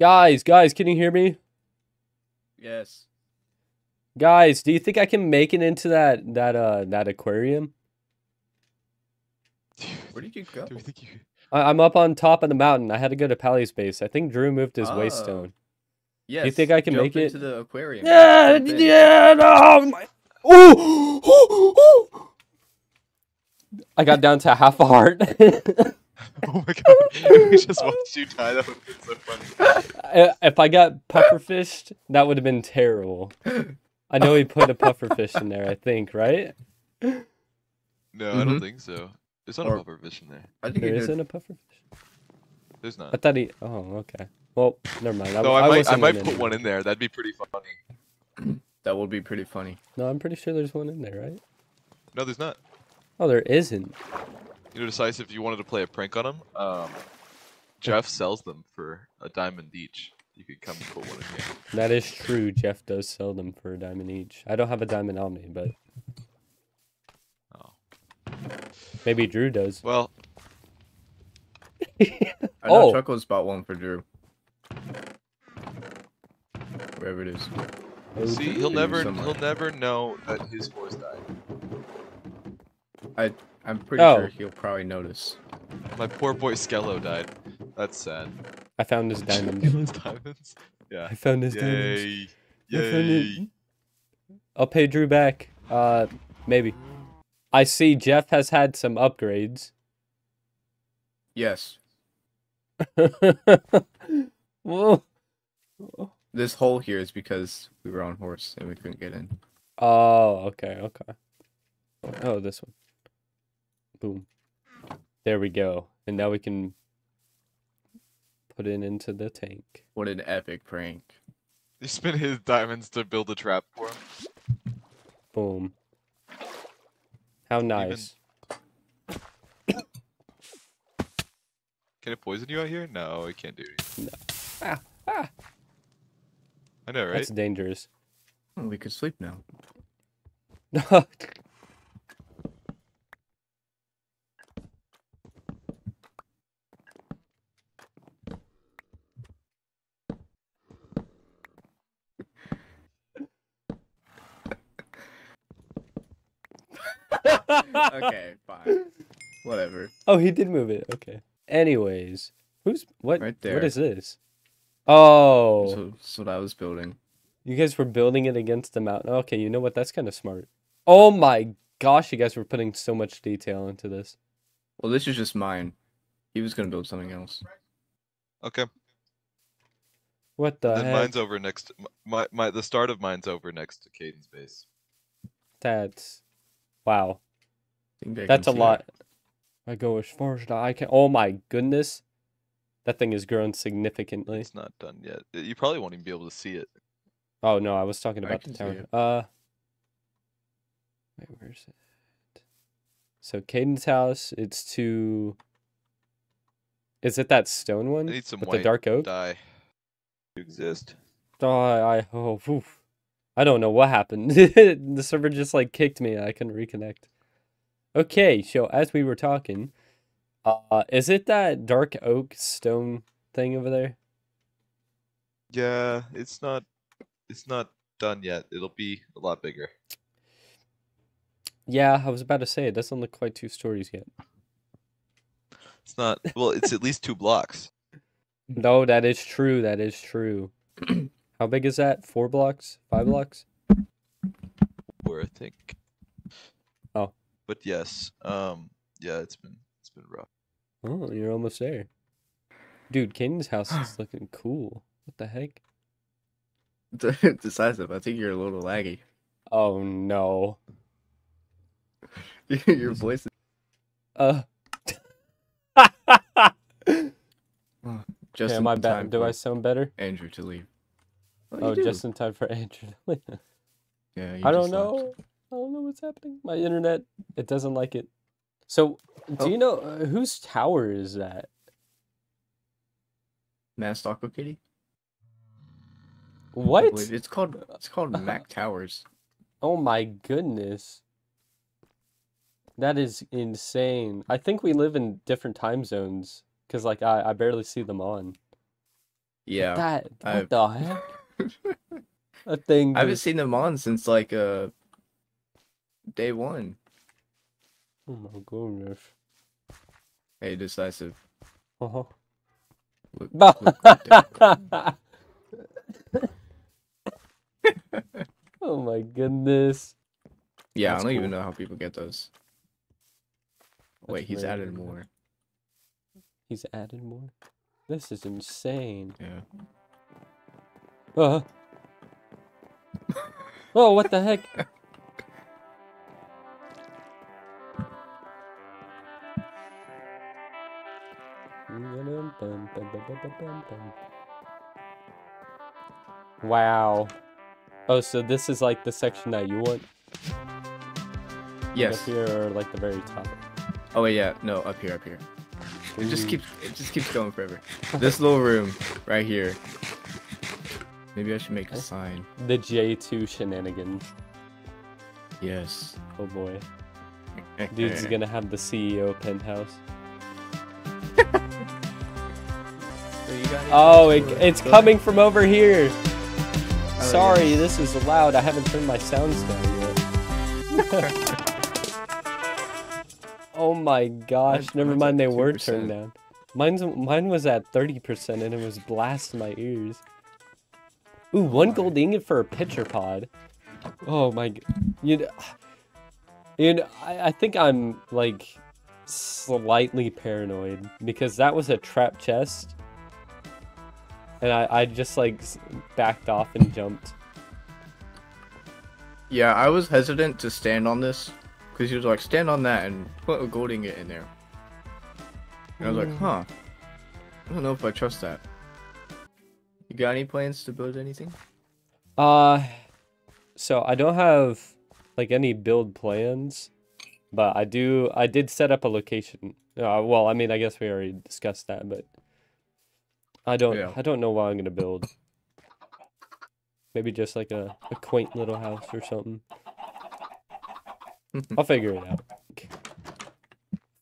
Guys, can you hear me? Yes. Guys, do you think I can make it into that aquarium? Where did you go? I'm up on top of the mountain. I had to go to Pally's base. I think Drew moved his waystone. Yes. Do you think I can make it to the aquarium? Yeah, yeah. No, my... Ooh, ooh, ooh. I got down to half a heart. Oh my god! We just watched you die. That would have been so funny. If I got pufferfished, that would have been terrible. I know he put a pufferfish in there. I think, right? No, I don't think so. There's not a pufferfish in there. I think there isn't a pufferfish. There's not. I thought he. Oh, okay. Well, never mind. No, I might put one in there. That'd be pretty funny. That would be pretty funny. No, I'm pretty sure there's one in there, right? No, there's not. Oh, there isn't. You know, Decisive, if you wanted to play a prank on him, Jeff sells them for a diamond each. You could come and put one in here. That is true. Jeff does sell them for a diamond each. I don't have a diamond on me, but... Oh. Maybe Drew does. Well... I know Chuckles bought one for Drew. Wherever it is. Okay. See, he'll never know that his horse died. I'm pretty sure he'll probably notice. My poor boy Skello died. That's sad. I found his diamonds. Yeah. I found his diamonds. Yay! I'll pay Drew back. Maybe. I see Jeff has had some upgrades. Yes. Whoa. This hole here is because we were on horse and we couldn't get in. Oh, okay, okay. Oh, this one. Boom. There we go. And now we can put it into the tank. What an epic prank. He spent his diamonds to build a trap for him. Boom. How nice. Even... Can it poison you out here? No, it can't do anything. No. Ah, ah. I know, right? That's dangerous. Well, we could sleep now. Okay, fine. Whatever. Oh, he did move it. Okay. Anyways, what? Right there. What is this? Oh, that's what I was building. You guys were building it against the mountain. Okay, you know what? That's kind of smart. Oh my gosh, you guys were putting so much detail into this. Well, this is just mine. He was gonna build something else. Okay. What the heck? Mine's over next. The start of mine's over next to Kaden's base. That's. Wow. That's a lot. I go as far as the eye can. Oh my goodness. That thing has grown significantly. It's not done yet. You probably won't even be able to see it. Oh no, I was talking about the tower. Wait, where's it? So Kaden's house, it's to... Is it that stone one? I need some white dark oak? Dye to exist. I don't know what happened. The server just like kicked me and I couldn't reconnect. Okay, so as we were talking, is it that dark oak stone thing over there? Yeah, it's not done yet. It'll be a lot bigger. Yeah, I was about to say it doesn't look quite 2 stories yet. It's not. Well, it's at least 2 blocks. No, that is true. That is true. How big is that? 4 blocks? 5 blocks? 4, I think. Oh. But yes. Yeah, it's been rough. Oh, you're almost there. Dude, Kaden's house is looking cool. What the heck? Decisive, I think you're a little laggy. Oh no. Your voice is Just am I bad? Do I sound better? Andrew to leave. Oh, just in time for Andrew. Yeah, I don't know. I don't know what's happening. My internet, it doesn't like it. So, do you know whose tower is that? Masked Aqua Kitty. What? It's called Mac Towers. Oh my goodness. That is insane. I think we live in different time zones because like I barely see them on. Yeah. What the heck? That thing. I haven't seen them on since like day one. Oh my goodness. Hey, Decisive. Uh-huh. Look oh my goodness. Yeah, that's I don't cool. even know how people get those. That's wait, he's added more. He's added more? This is insane. Yeah. Oh, what the heck? Wow. Oh, so this is like the section that you want? Yes. Like up here or like the very top? Oh wait, yeah, no, up here, up here. It just keeps going forever. This little room right here. Maybe I should make a sign. The J2 shenanigans. Yes. Oh boy. Dude's gonna have the CEO penthouse. Oh, it's coming from over here. Sorry, this is loud. I haven't turned my sounds down yet. Oh my gosh! Never mind, they were turned down. Mine was at 30%, and it was blasting my ears. Ooh, one gold ingot for a pitcher pod. Oh my, you know, I think I'm like slightly paranoid because that was a trap chest, and I just like backed off and jumped. Yeah, I was hesitant to stand on this. Because he was like, stand on that and put a gold ingot in there. And I was like, huh. I don't know if I trust that. You got any plans to build anything? So I don't have, like, any build plans. But I did set up a location. Well, I mean, I guess we already discussed that, but... I don't know what I'm going to build. Maybe just, like, a quaint little house or something. I'll figure it out. I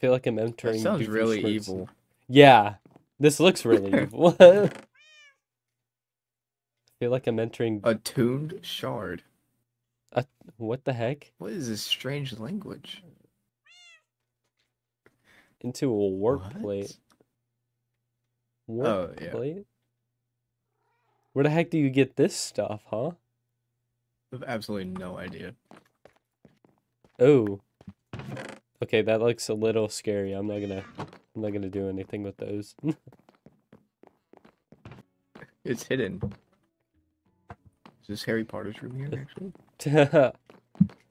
feel like I'm entering. That sounds really evil. Yeah, this looks really evil. I feel like I'm entering a tuned shard. What the heck? What is this strange language? Into a warp plate. Warp plate? Where the heck do you get this stuff, huh? I have absolutely no idea. Oh, okay. That looks a little scary. I'm not gonna do anything with those. It's hidden. Is this Harry Potter's room here, actually?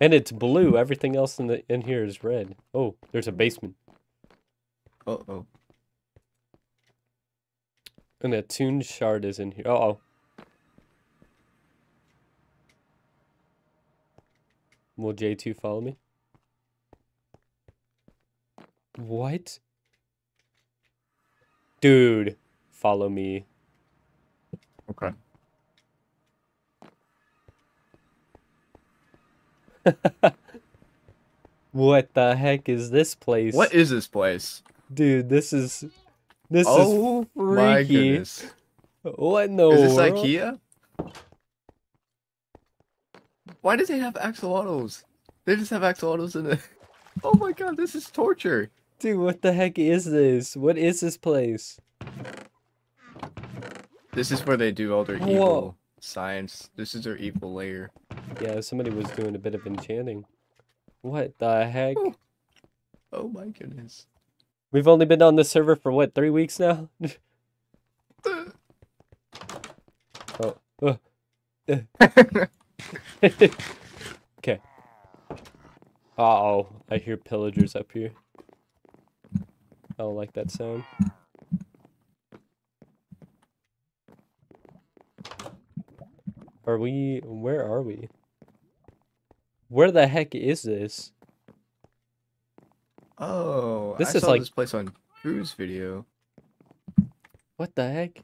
And it's blue. Everything else in here is red. Oh, there's a basement. Uh oh. And a tuned shard is in here. Uh oh. Will J2 follow me? What? Dude, follow me. Okay. What the heck is this place? What is this place? Dude, this is freaky. My goodness. What in the world? Is this IKEA? Why do they have axolotls? They just have axolotls in it. Oh my god, this is torture. Dude, what the heck is this? What is this place? This is where they do all their evil science. This is their evil lair. Yeah, somebody was doing a bit of enchanting. What the heck? Oh, oh my goodness. We've only been on this server for what, 3 weeks now? Okay. Uh-oh, I hear pillagers up here. I don't like that sound. Where are we? Where the heck is this? Oh, I saw this place on Drew's video. What the heck?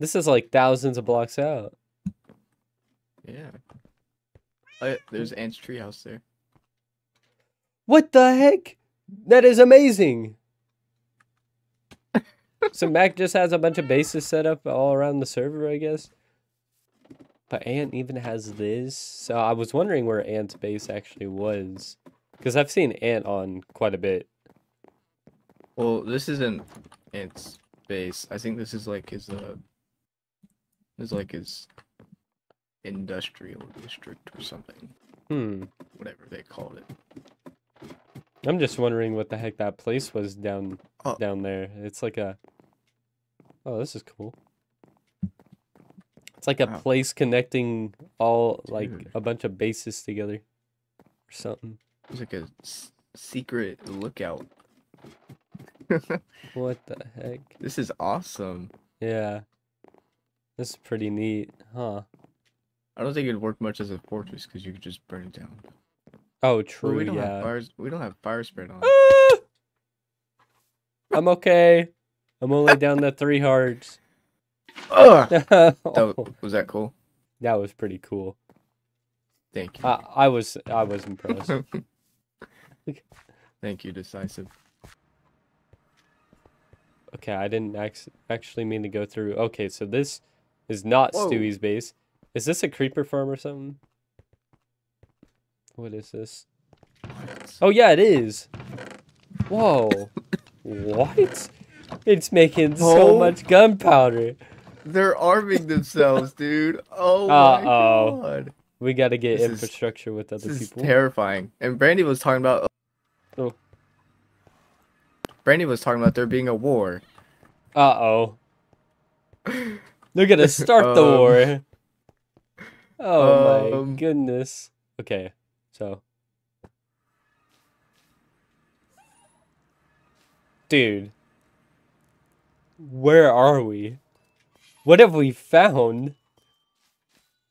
This is like thousands of blocks out. Yeah. Oh, yeah, there's Ant's treehouse there. What the heck? That is amazing. So Mac just has a bunch of bases set up all around the server, I guess. But Ant even has this. So I was wondering where Ant's base actually was. Because I've seen Ant on quite a bit. Well, this isn't Ant's base. I think this is like his, industrial district or something. Hmm. Whatever they called it. I'm just wondering what the heck that place was down there. It's like a... Oh, this is cool. It's like a place connecting all, like, a bunch of bases together. Or something. It's like a secret lookout. What the heck? This is awesome. Yeah. This is pretty neat, huh? I don't think it'd work much as a fortress, because you could just burn it down. Oh, true, well, we don't have fire spread on. Ah! I'm okay. I'm only down to 3 hearts. Was that cool? That was pretty cool. Thank you. I was impressed. Thank you, Decisive. Okay, I didn't actually mean to go through. Okay, so this is not Stewie's base. Is this a creeper farm or something? What is this? Oh, yeah, it is. Whoa. What? It's making so much gunpowder. They're arming themselves, dude. Oh, my God. We got to get infrastructure with other people. This is terrifying. And Brandy was talking about... Oh. Brandy was talking about there being a war. Uh-oh. They're going to start the war. Oh, my goodness. Okay, so... Dude. Where are we? What have we found?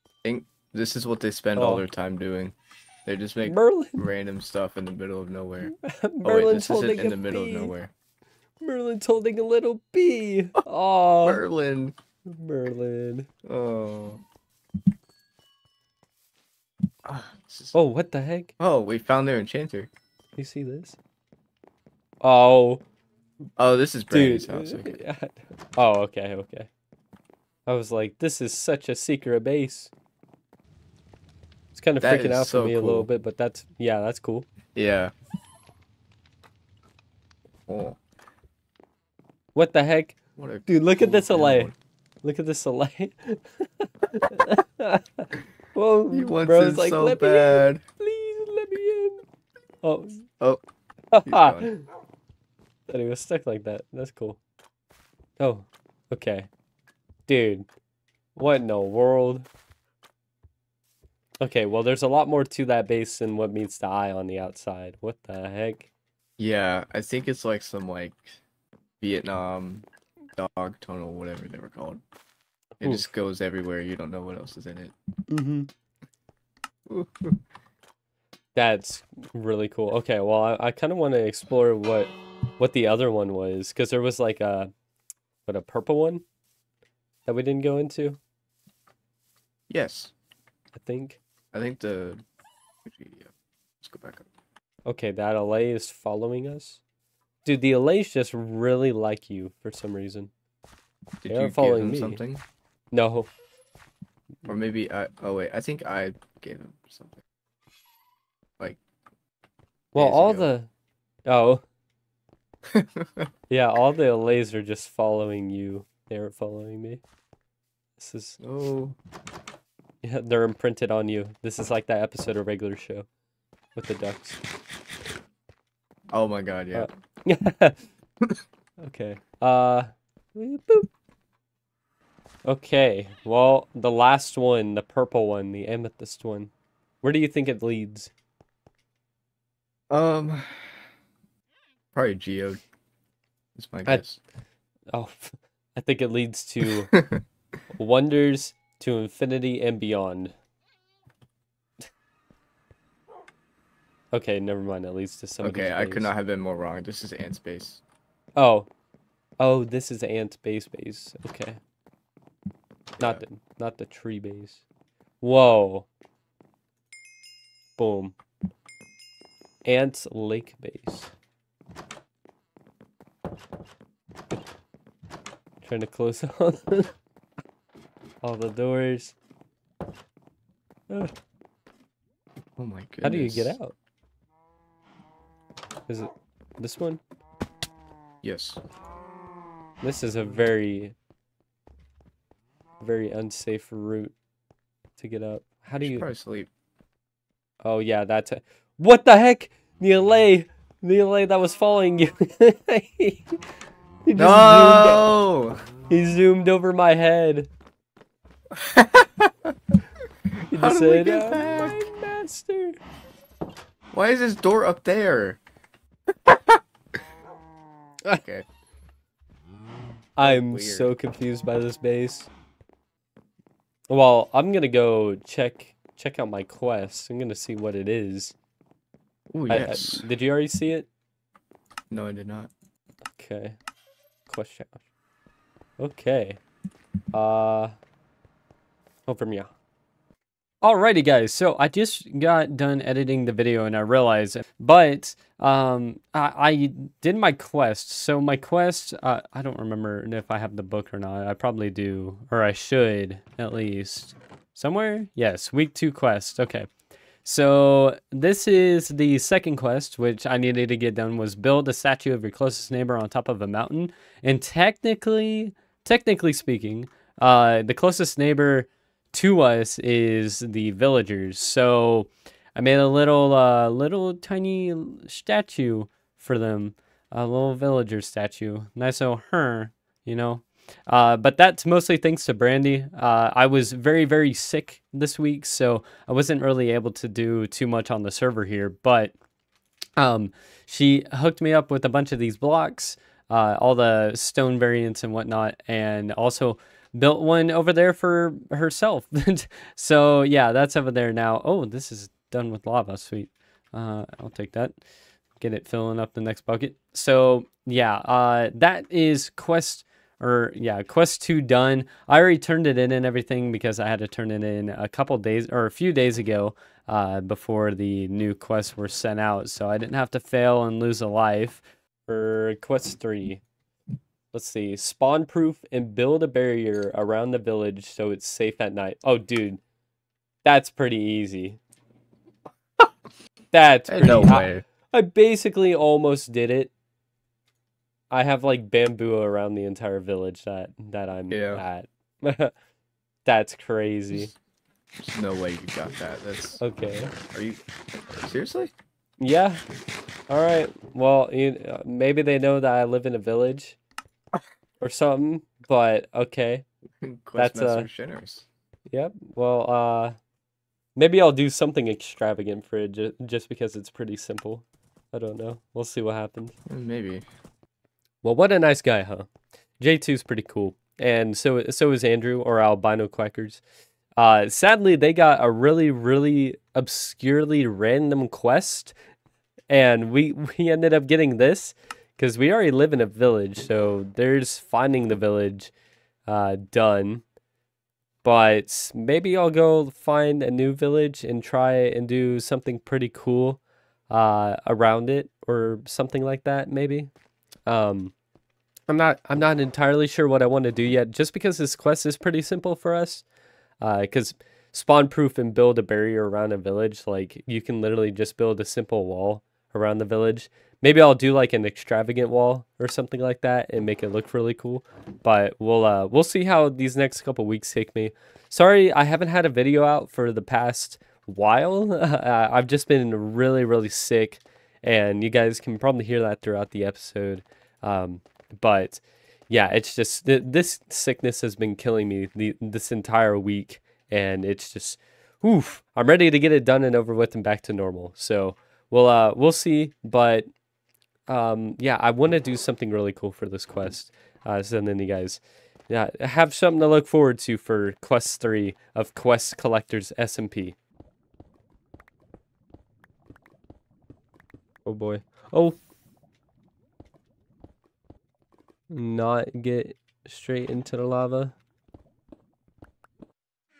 I think this is what they spend all their time doing. They just make random stuff in the middle of nowhere. Merlin's holding in the middle of nowhere. Merlin's holding a little bee. Oh, Merlin. Merlin. Oh. Oh, what the heck? Oh, we found their enchanter. You see this? Oh. Oh, this is Brandy's house. Okay. Oh, okay, okay. I was like, this is such a secret base. It's kind of freaking out for me a little bit, but that's, yeah, that's cool. Yeah. Oh. What the heck? What dude, look at this delay. Look at this delay. Whoa, he wants bro's like, so let bad. Me in. Please, let me in. Oh. Oh. He's gone. That he was stuck like that. That's cool. Oh, okay. Dude, what in the world? Okay, well, there's a lot more to that base than what meets the eye on the outside. What the heck? Yeah, I think it's like some, like, Vietnam dog tunnel, whatever they were called. It just goes everywhere. You don't know what else is in it. Mm-hmm. That's really cool. Okay, well, I kind of want to explore what the other one was, because there was like a purple one that we didn't go into. Yes, I think the let's go back up. Okay, that Alay is following us, dude. The Alays just really like you for some reason. Did you give them something? No. Or maybe I think I gave them something. Like. Well, all ago. The. Oh. Yeah, all the Alays are just following you. They aren't following me. This is yeah, they're imprinted on you. This is like that episode of Regular Show with the ducks. Oh my God, yeah. Okay. Boop. Okay. Well, the last one, the purple one, the amethyst one. Where do you think it leads? Probably geode. That's my guess. I think it leads to wonders to infinity and beyond. Okay, never mind. It leads to some. Okay, I could not have been more wrong. This is Ant's base. Oh, this is Ant's base. Okay, yeah. not the tree base. Whoa. Boom. Ant's lake base. Trying to close all the doors. Ugh. Oh my goodness. How do you get out? Is it this one? Yes. This is a very, very unsafe route to get up. How do you... probably sleep. Oh yeah, that's... What the heck? Neelay! Neelay, that was following you. He just no! Zoomed, he zoomed over my head. He just said, my master. Why is this door up there? Okay. I'm so confused by this base. Well, I'm gonna go check out my quest. I'm gonna see what it is. Oh yes. Did you already see it? No, I did not. Okay. Quest challenge. Okay. Over me. Alrighty, guys. So I just got done editing the video, and I realized, but I did my quest. So my quest, I don't remember if I have the book or not. I probably do, or I should at least somewhere. Yes, week 2 quest. Okay. So this is the second quest, which I needed to get done, was build a statue of your closest neighbor on top of a mountain. And technically speaking, the closest neighbor to us is the villagers. So I made a little tiny statue for them, a little villager statue. Nice old her, you know. But that's mostly thanks to Brandy. I was very, very sick this week, so I wasn't really able to do too much on the server here, but she hooked me up with a bunch of these blocks, all the stone variants and whatnot, and also built one over there for herself. So yeah, that's over there now. Oh, this is done with lava. Sweet. I'll take that. Get it filling up the next bucket. So yeah, that is quest 2 done. I already turned it in and everything because I had to turn it in a couple days or a few days ago before the new quests were sent out. So I didn't have to fail and lose a life for quest 3. Let's see. Spawn proof and build a barrier around the village so it's safe at night. Oh, dude. That's pretty easy. That's pretty no way. I basically almost did it. I have like bamboo around the entire village that I'm at. That's crazy. There's no way you got that. That's okay. Are you seriously? Yeah. All right. Well, maybe they know that I live in a village or something. But okay. That's Yep. Well, maybe I'll do something extravagant for it just because it's pretty simple. I don't know. We'll see what happens. Maybe. Well, what a nice guy, huh? J2's pretty cool. And so is Andrew, or Albino Quackers. Sadly, they got a really, really obscurely random quest. And we ended up getting this, because we already live in a village. So there's finding the village done. But maybe I'll go find a new village and try and do something pretty cool around it, or something like that, maybe. I'm not entirely sure what I want to do yet, just because this quest is pretty simple for us, because spawn proof and build a barrier around a village, like, you can literally just build a simple wall around the village. Maybe I'll do like an extravagant wall or something like that and make it look really cool, but we'll see how these next couple weeks take me. Sorry, I haven't had a video out for the past while. I've just been really, really sick, and you guys can probably hear that throughout the episode. But yeah, it's just this sickness has been killing me this entire week, and it's just, oof, I'm ready to get it done and over with and back to normal. So we'll see, but yeah, I want to do something really cool for this quest. So then you guys, yeah, have something to look forward to for quest 3 of Quest Collectors SMP. Oh boy. Oh. Not get straight into the lava.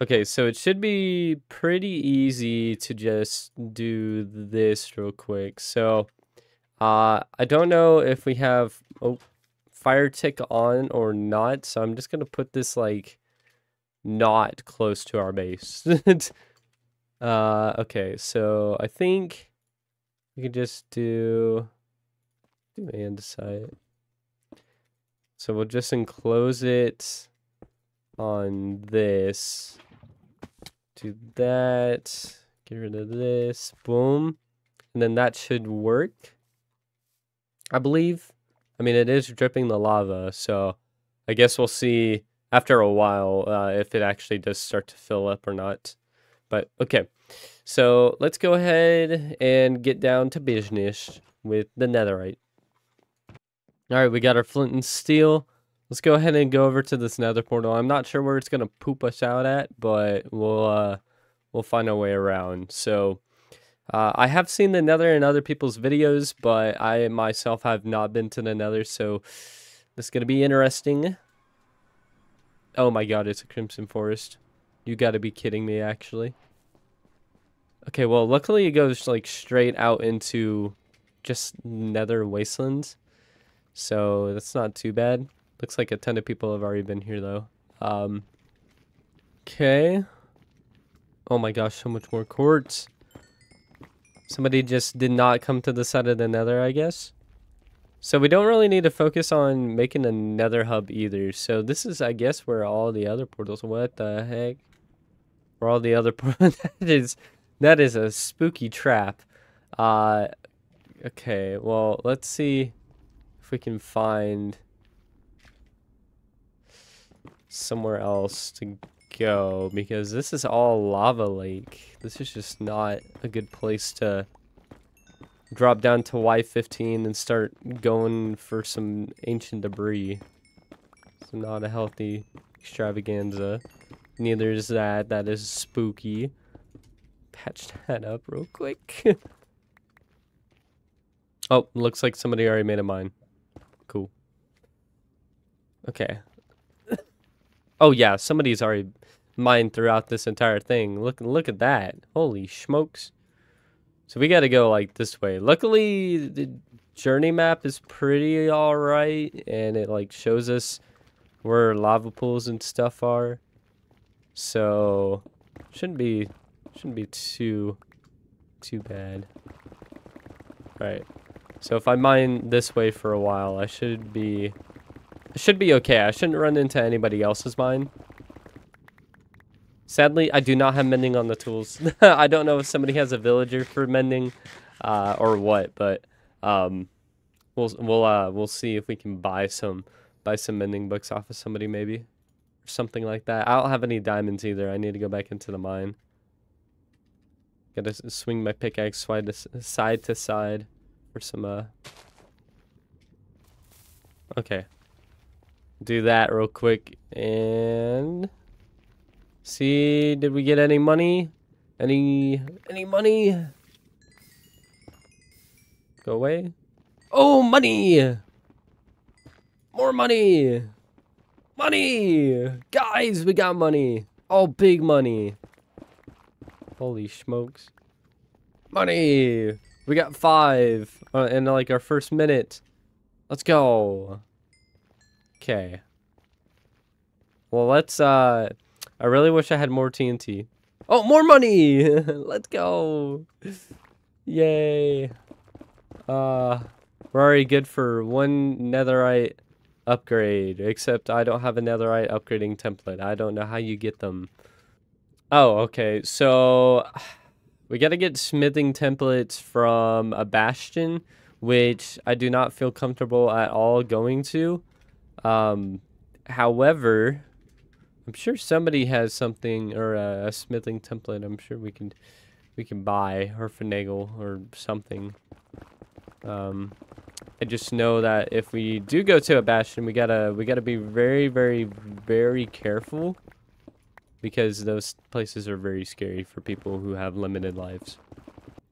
Okay, so it should be pretty easy to just do this real quick. So I don't know if we have, oh, fire tick on or not, so I'm just gonna put this like not close to our base. Okay, so I think we can just do andesite. So we'll just enclose it on this. Do that. Get rid of this. Boom. And then that should work, I believe. I mean, it is dripping the lava, so I guess we'll see after a while if it actually does start to fill up or not. But, okay. So, let's go ahead and get down to business with the netherite. Alright, we got our flint and steel. Let's go ahead and go over to this nether portal. I'm not sure where it's going to poop us out at, but we'll find our way around. So, I have seen the nether in other people's videos, but I myself have not been to the nether, so this is going to be interesting. Oh my god, it's a crimson forest. You got to be kidding me, actually. Okay, well, luckily it goes, like, straight out into just nether wastelands, so that's not too bad. Looks like a ton of people have already been here, though. Okay. Oh my gosh, so much more quartz. Somebody just did not come to the side of the nether, I guess. So we don't really need to focus on making a nether hub either. So this is, I guess, where all the other portals... What the heck? Where all the other portals... That is a spooky trap. Okay, well, let's see if we can find somewhere else to go, because this is all lava lake. This is just not a good place to drop down to Y15 and start going for some ancient debris. It's not a healthy extravaganza. Neither is that. That is spooky. Patch that up real quick. Oh, looks like somebody already made a mine. Cool. Okay. Oh yeah, somebody's already mined throughout this entire thing. Look at that. Holy smokes. So we got to go like this way. Luckily, the journey map is pretty all right, and it like shows us where lava pools and stuff are. So shouldn't be too bad. All right. So if I mine this way for a while, I should be okay. I shouldn't run into anybody else's mine. Sadly, I do not have mending on the tools. I don't know if somebody has a villager for mending or what, but we'll see if we can buy some mending books off of somebody, maybe, or something like that. I don't have any diamonds either. I need to go back into the mine. Gotta swing my pickaxe side to side for some Okay. Do that real quick and see, did we get any money? Any money? Go away. Oh, money! More money! Money! Guys, we got money. All big money. Holy smokes. Money! We got 5 in like our first minute. Let's go. Okay. Well, let's, I really wish I had more TNT. Oh, more money! Let's go! Yay! We're already good for 1 netherite upgrade, except I don't have a netherite upgrading template. I don't know how you get them. Oh, okay, so we gotta get smithing templates from a bastion, which I do not feel comfortable at all going to. However, I'm sure somebody has something, or a smithing template. I'm sure we can buy, or finagle, or something. I just know that if we do go to a bastion, we gotta be very, very, very careful, because those places are very scary for people who have limited lives.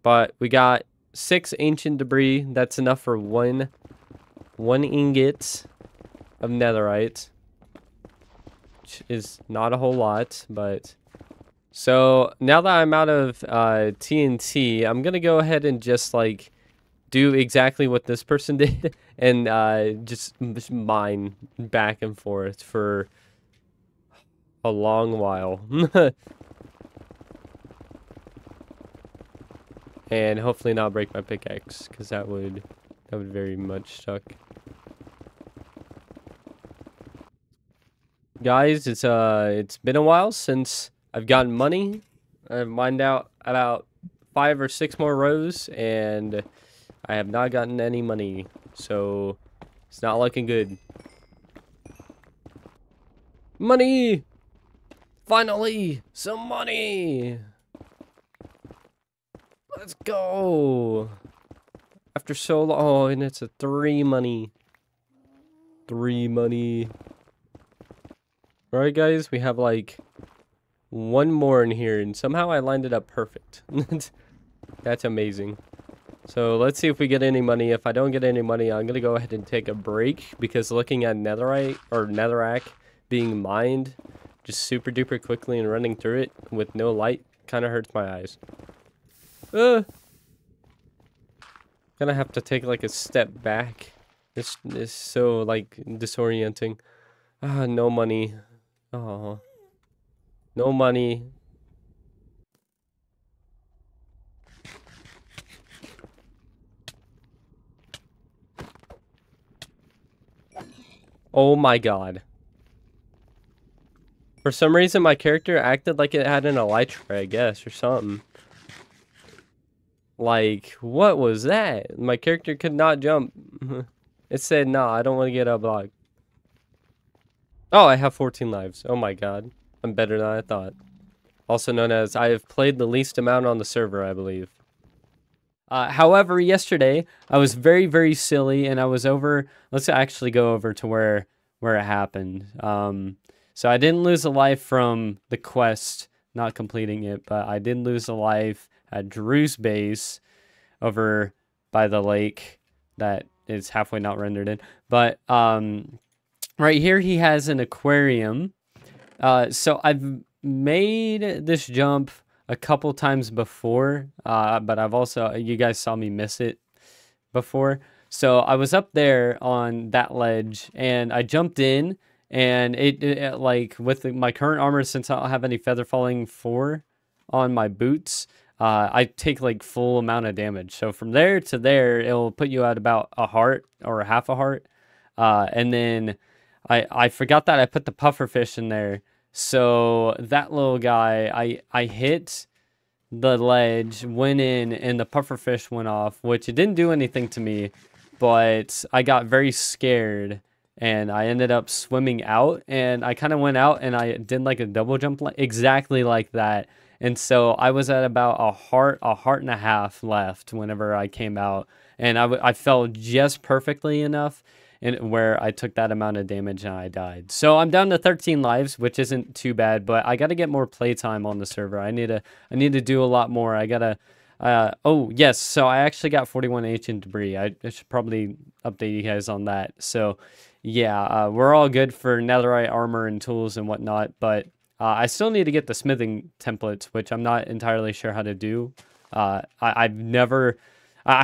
But we got 6 ancient debris. That's enough for one ingot of netherite, which is not a whole lot, but so now that I'm out of TNT, I'm gonna go ahead and just like do exactly what this person did and just mine back and forth for a long while. And hopefully not break my pickaxe, because that would very much suck. Guys, it's been a while since I've gotten money. I've mined out about 5 or 6 more rows, and I have not gotten any money, so it's not looking good. Money! Finally! Some money! Let's go! After so long. Oh, and it's a 3 money. 3 money. Alright, guys, we have like 1 more in here, and somehow I lined it up perfect. That's amazing. So let's see if we get any money. If I don't get any money, I'm gonna go ahead and take a break, because looking at netherite or netherrack being mined just super duper quickly and running through it with no light kind of hurts my eyes. Gonna have to take like a step back. This is so like disorienting. No money. Oh, no money. Oh my god. For some reason, my character acted like it had an elytra, I guess, or something. Like, what was that? My character could not jump. It said, nah, I don't want to get a block. Oh, I have 14 lives. Oh my god. I'm better than I thought. Also known as, I have played the least amount on the server, I believe. However, yesterday I was very, very silly, and I was over. Let's actually go over to where it happened. So I didn't lose a life from the quest, not completing it, but I did lose a life at Drew's base over by the lake that is halfway not rendered in. But right here he has an aquarium. So I've made this jump a couple times before, but I've also, you guys saw me miss it before. So I was up there on that ledge, and I jumped in, and it like, with my current armor, since I don't have any feather falling 4 on my boots, I take like full amount of damage. So from there to there, it'll put you at about a heart or half a heart. And then I forgot that I put the puffer fish in there. So that little guy, I hit the ledge, went in, and the pufferfish went off, which it didn't do anything to me, but I got very scared, and I ended up swimming out, and I kind of went out, and I did like a double jump exactly like that. And so I was at about a heart and a half left whenever I came out, and I fell just perfectly enough, and where I took that amount of damage and I died. So I'm down to 13 lives, which isn't too bad, but I got to get more playtime on the server. I need to do a lot more. I got to oh, yes. So I actually got 41 ancient debris. I should probably update you guys on that. So yeah, we're all good for netherite armor and tools and whatnot, but I still need to get the smithing templates, which I'm not entirely sure how to do. I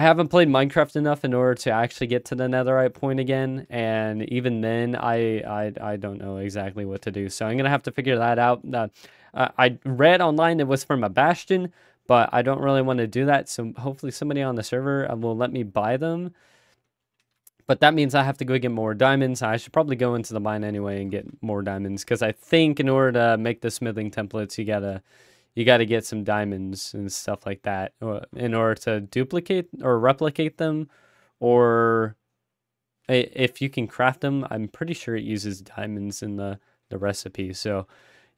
haven't played Minecraft enough in order to actually get to the netherite point again, and even then, I don't know exactly what to do, so I'm going to have to figure that out. I read online it was from a bastion, but I don't really want to do that, so hopefully somebody on the server will let me buy them, but that means I have to go get more diamonds. I should probably go into the mine anyway and get more diamonds, because I think in order to make the smithing templates, you gotta get some diamonds and stuff like that in order to duplicate or replicate them, or if you can craft them. I'm pretty sure it uses diamonds in the recipe. So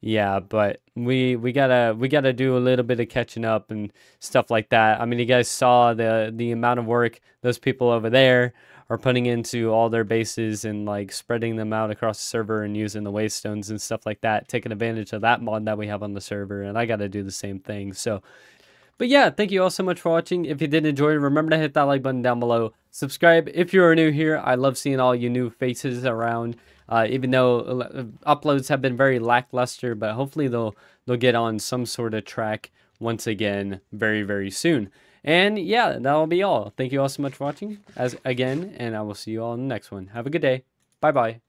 yeah, but we gotta do a little bit of catching up and stuff like that. I mean, you guys saw the amount of work those people over there are putting into all their bases and like spreading them out across the server and using the waystones and stuff like that, taking advantage of that mod that we have on the server, and I got to do the same thing. So, but yeah, thank you all so much for watching. If you did enjoy, remember to hit that like button down below. Subscribe if you are new here. I love seeing all you new faces around. Even though uploads have been very lackluster, but hopefully they'll get on some sort of track once again very, very soon. And yeah, that'll be all. Thank you all so much for watching, and I will see you all in the next one. Have a good day. Bye-bye.